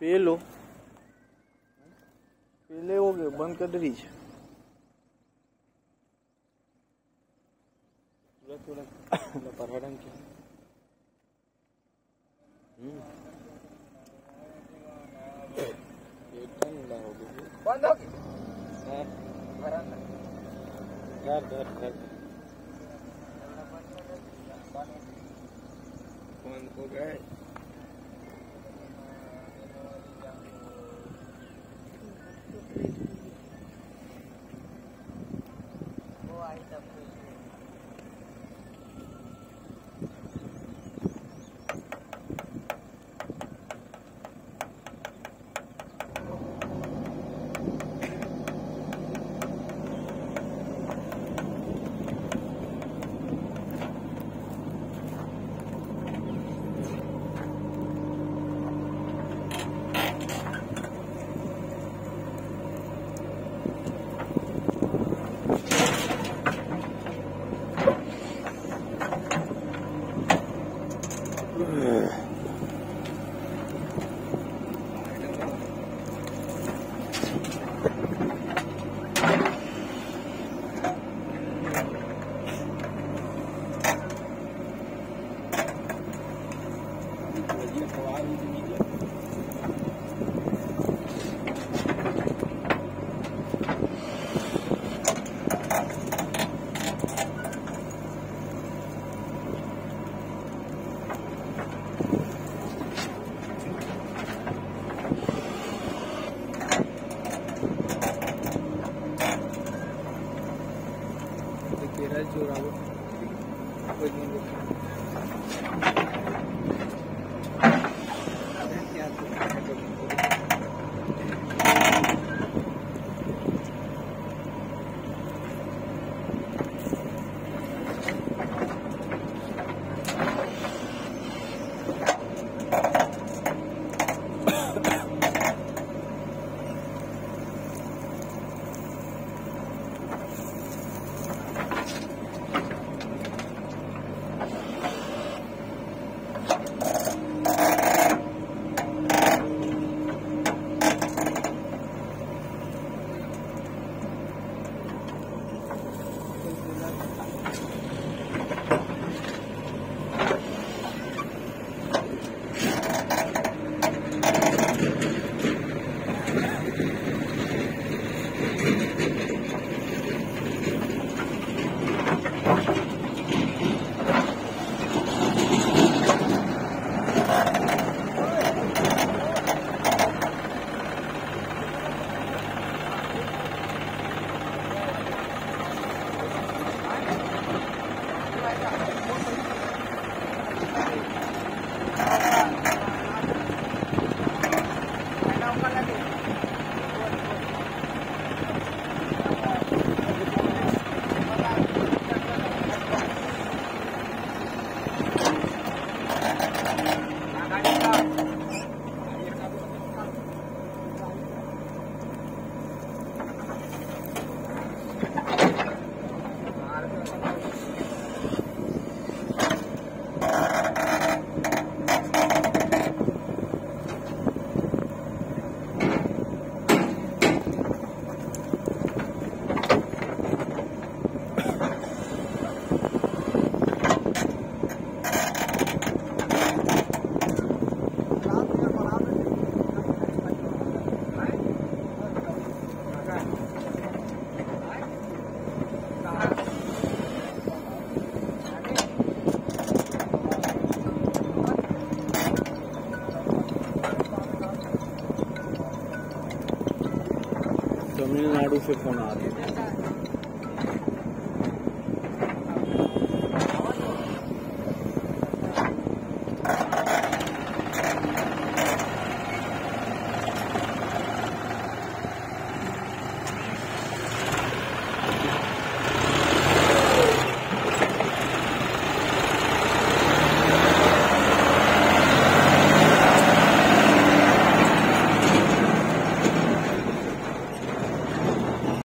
पेलो पेले हो गए बंद कर दे रीच पूरा पूरा परवाडन की एकदम ना हो गई बंद हो गई सर भरन यार डर डर बंद हो गए से फोन आ रहा है।